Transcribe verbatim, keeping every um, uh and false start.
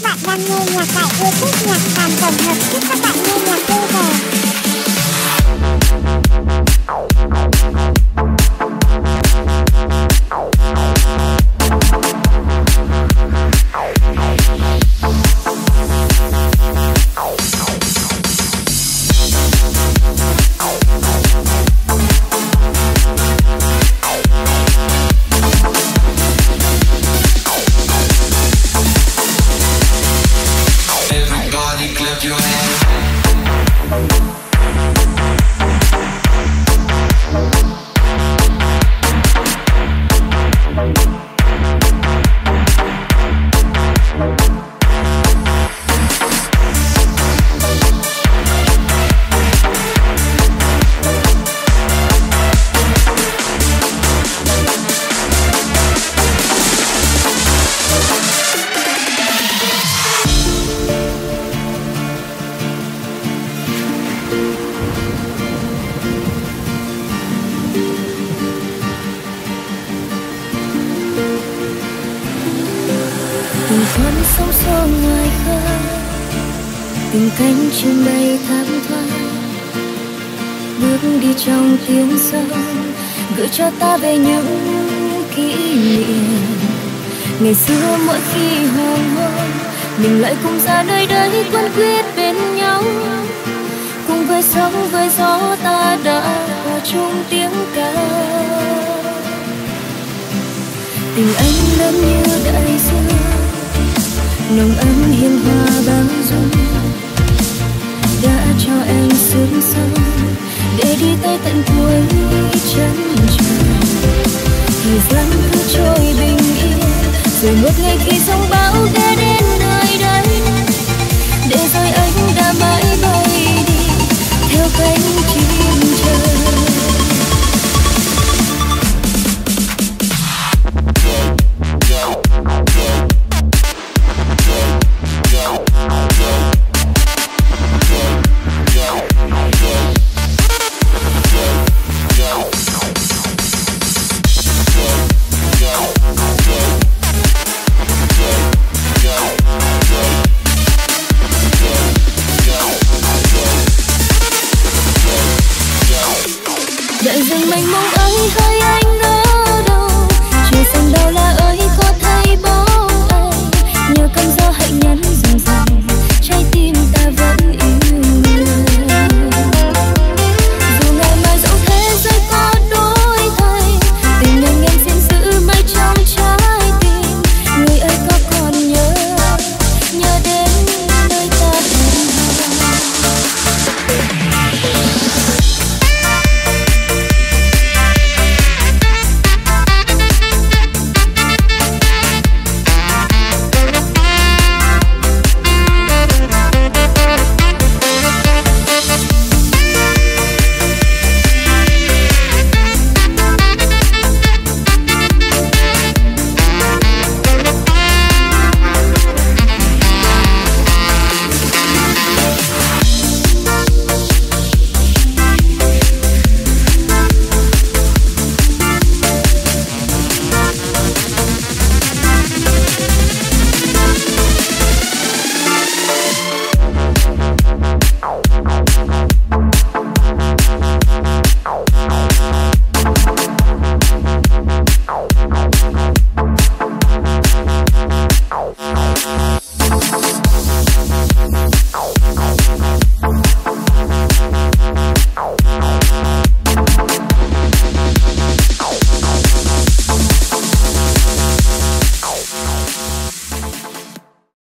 các bạn đang nghe nhạc tại YouTube nhạc sàn tổng hợp. Chúc các bạn nghe nhạc vui vẻ. Cho ta về những kỷ niệm ngày xưa, mỗi khi hoàng hôn mình lại cùng ra nơi đây quấn quýt bên nhau, cùng với sóng với gió ta đã hòa chung tiếng ca. Tình anh lớn như đại dương, nồng ấm hiên hòa bao dung đã cho em sướng sâu để đi tới tận cuối chân trời. Thời gian cứ trôi bình yên, rồi một ngày khi sóng bão ghé đến nơi đây, để rồi anh đã mãi bay đi theo cánh chim trời. Oh,